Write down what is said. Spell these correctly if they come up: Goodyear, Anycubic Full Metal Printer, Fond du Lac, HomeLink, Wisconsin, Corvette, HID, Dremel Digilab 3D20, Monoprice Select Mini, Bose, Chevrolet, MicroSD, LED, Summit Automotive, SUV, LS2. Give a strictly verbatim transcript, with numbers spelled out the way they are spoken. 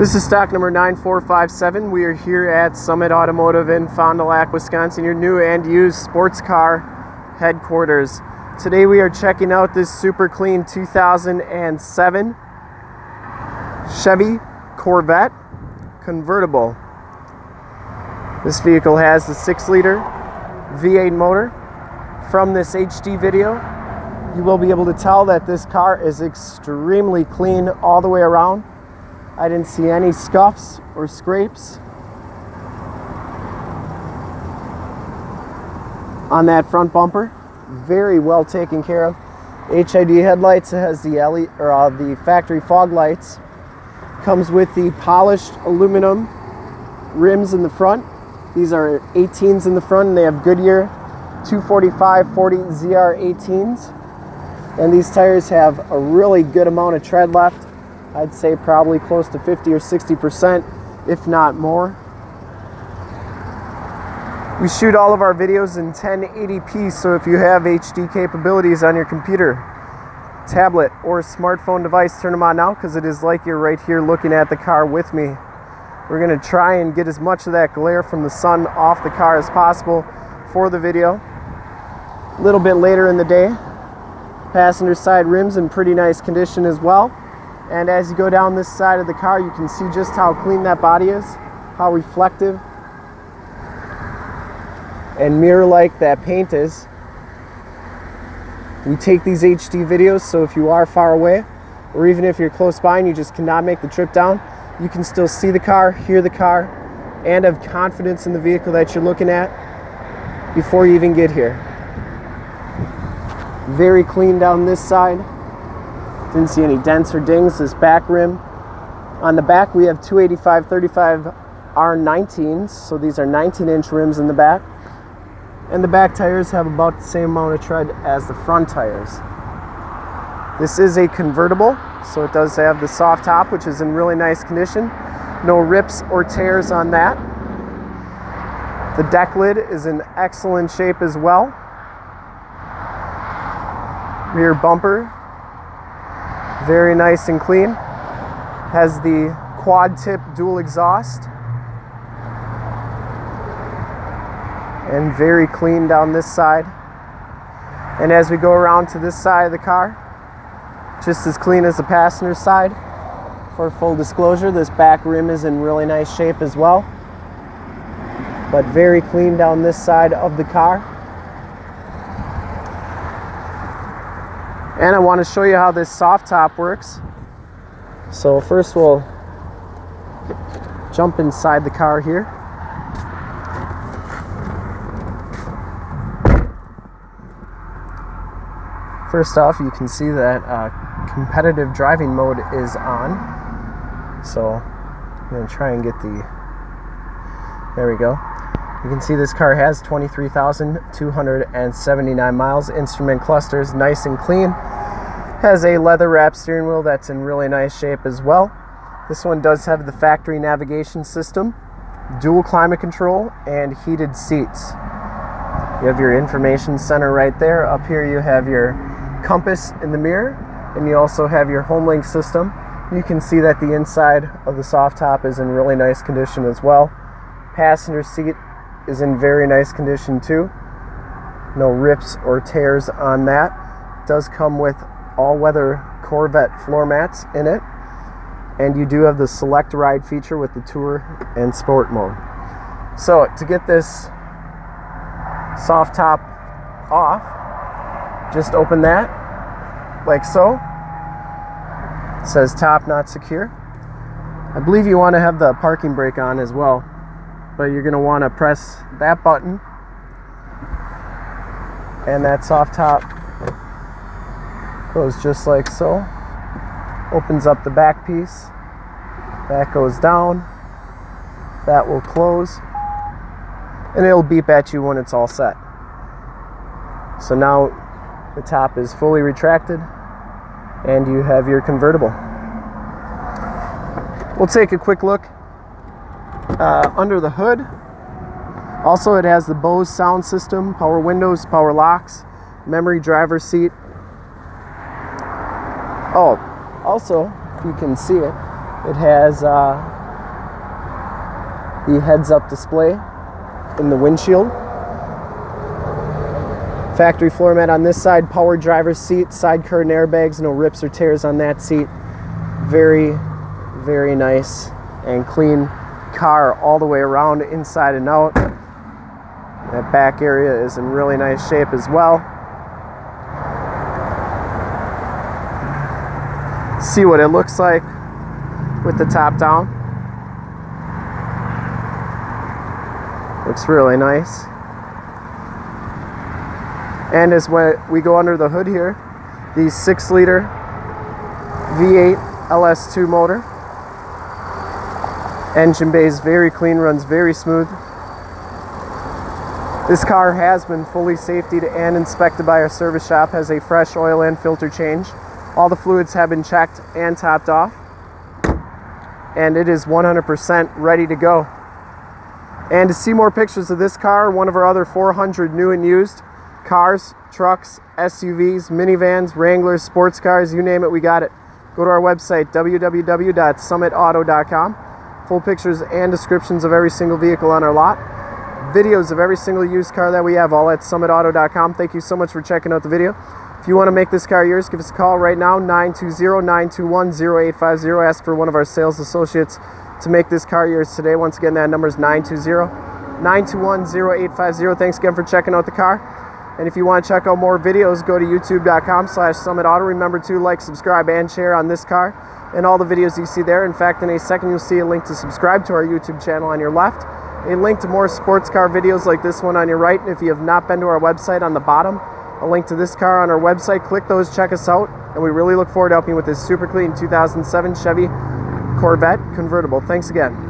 This is stock number nine four five seven. We are here at Summit Automotive in Fond du Lac, Wisconsin, your new and used sports car headquarters. Today we are checking out this super clean two thousand seven Chevy Corvette convertible. This vehicle has the six liter V eight motor. From this H D video, you will be able to tell that this car is extremely clean all the way around. I didn't see any scuffs or scrapes on that front bumper. Very well taken care of. H I D headlights. It has the L E D, or uh, the factory fog lights. Comes with the polished aluminum rims in the front. These are eighteens in the front, and they have Goodyear two forty-five forty Z R eighteens. And these tires have a really good amount of tread left. I'd say probably close to fifty or sixty percent, if not more. We shoot all of our videos in ten eighty p, so if you have H D capabilities on your computer, tablet, or smartphone device, turn them on now, because it is like you're right here looking at the car with me. We're going to try and get as much of that glare from the sun off the car as possible for the video. A little bit later in the day, passenger side rims in pretty nice condition as well. And as you go down this side of the car, you can see just how clean that body is, how reflective and mirror-like that paint is. We take these H D videos, so if you are far away, or even if you're close by and you just cannot make the trip down, you can still see the car, hear the car, and have confidence in the vehicle that you're looking at before you even get here. Very clean down this side. Didn't see any dents or dings. This back rim. On the back, we have two eighty-five thirty-five R nineteens. So these are nineteen inch rims in the back. And the back tires have about the same amount of tread as the front tires. This is a convertible, so it does have the soft top, which is in really nice condition. No rips or tears on that. The deck lid is in excellent shape as well. Rear bumper, very nice and clean. Has the quad tip dual exhaust. And very clean down this side. And as we go around to this side of the car, just as clean as the passenger side. For full disclosure, this back rim is in really nice shape as well. But very clean down this side of the car. And I want to show you how this soft top works. So first we'll jump inside the car here. First off, you can see that uh, competitive driving mode is on. So I'm going to try and get the, there we go. You can see this car has twenty-three thousand two hundred seventy-nine miles. Instrument clusters, nice and clean. Has a leather wrap steering wheel that's in really nice shape as well. This one does have the factory navigation system, dual climate control, and heated seats. You have your information center right there. Up here you have your compass in the mirror, and you also have your HomeLink system. You can see that the inside of the soft top is in really nice condition as well. Passenger seat is in very nice condition too. No rips or tears on that. It does come with all-weather Corvette floor mats in it, and you do have the select ride feature with the tour and sport mode. So to get this soft top off, just open that like so. It says top not secure. I believe you want to have the parking brake on as well. But you're going to want to press that button, and that soft top goes just like so. Opens up the back piece. That goes down. That will close, and it'll beep at you when it's all set. So now the top is fully retracted, and you have your convertible. We'll take a quick look Uh, under the hood. Also, it has the Bose sound system, power windows, power locks, memory driver seat. Oh, also, if you can see it, It has uh, the heads-up display in the windshield. Factory floor mat on this side, power driver's seat, side curtain airbags, no rips or tears on that seat. Very, very nice and clean car all the way around, inside and out. That back area is in really nice shape as well. See what it looks like with the top down. Looks really nice. And as we go under the hood here, the six liter V eight L S two motor. Engine bay is very clean, runs very smooth. This car has been fully safetied and inspected by our service shop, has a fresh oil and filter change. All the fluids have been checked and topped off. And it is one hundred percent ready to go. And to see more pictures of this car, one of our other four hundred new and used cars, trucks, S U Vs, minivans, Wranglers, sports cars, you name it, we got it. Go to our website, w w w dot summit auto dot com. Full pictures and descriptions of every single vehicle on our lot. Videos of every single used car that we have, all at summit auto dot com. Thank you so much for checking out the video. If you want to make this car yours, give us a call right now, nine two zero, nine two one, zero eight five zero. Ask for one of our sales associates to make this car yours today. Once again, that number is nine two zero, nine two one, zero eight five zero. Thanks again for checking out the car. And if you want to check out more videos, go to youtube dot com slash summit auto. Remember to like, subscribe, and share on this car and all the videos you see there. In fact, in a second, you'll see a link to subscribe to our YouTube channel on your left, a link to more sports car videos like this one on your right, and if you have not been to our website, on the bottom, a link to this car on our website. Click those, check us out, and we really look forward to helping you with this super clean two thousand seven Chevy Corvette convertible. Thanks again.